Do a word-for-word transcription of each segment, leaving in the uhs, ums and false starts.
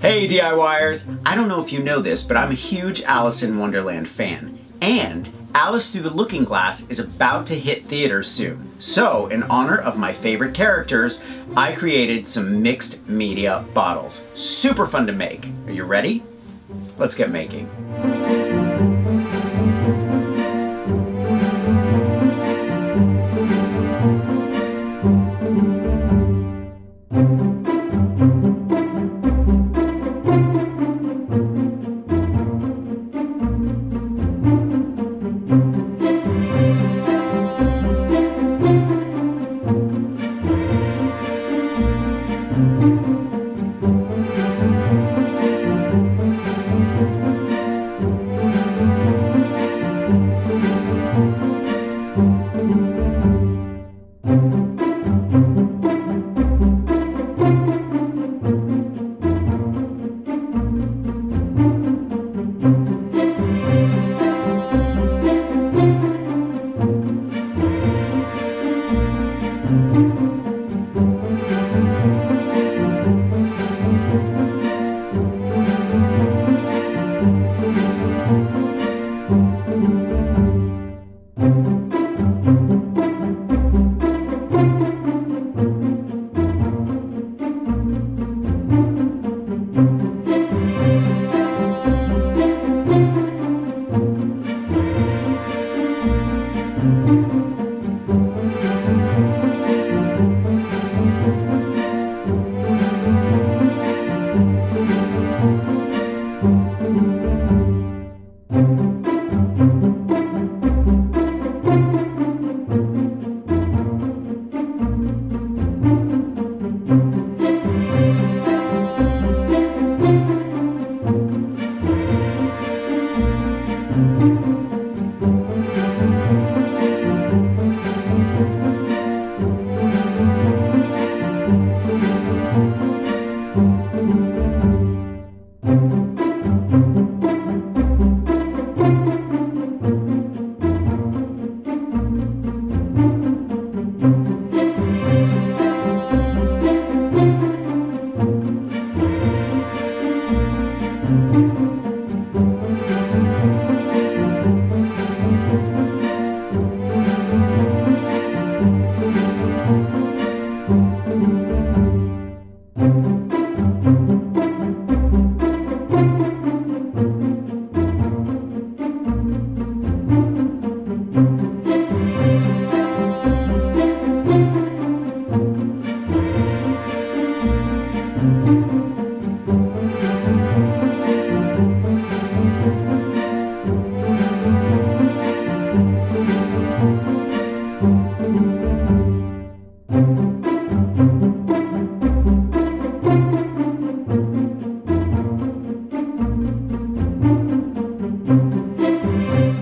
Hey DIYers! I don't know if you know this, but I'm a huge Alice in Wonderland fan. And Alice Through the Looking Glass is about to hit theaters soon. So, in honor of my favorite characters, I created some mixed media bottles. Super fun to make. Are you ready? Let's get making.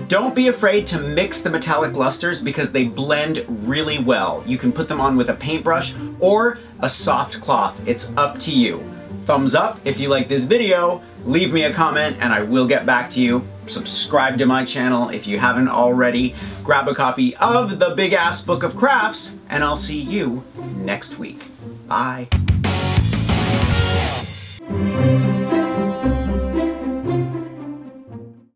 Don't be afraid to mix the metallic lusters because they blend really well. You can put them on with a paintbrush or a soft cloth. It's up to you. Thumbs up if you like this video, leave me a comment and I will get back to you. Subscribe to my channel if you haven't already. Grab a copy of The Big Ass Book of Crafts and I'll see you next week. Bye.